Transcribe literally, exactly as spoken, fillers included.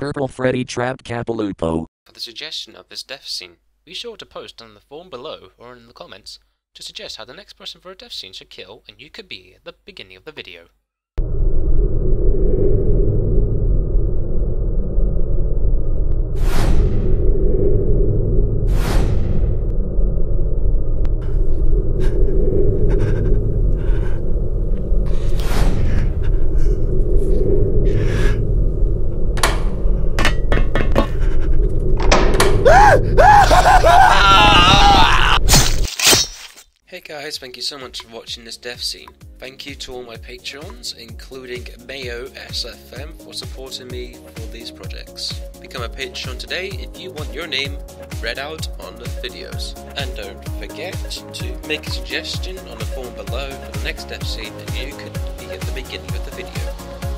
Purple Freddy trapped Capalupo. For the suggestion of this death scene, be sure to post on the form below or in the comments to suggest how the next person for a death scene should kill, and you could be at the beginning of the video. Hey guys, thank you so much for watching this death scene. Thank you to all my Patreons, including Mayo S F M, for supporting me for these projects. Become a Patreon today if you want your name read out on the videos. And don't forget to make a suggestion on the form below for the next death scene, and you could be at the beginning of the video.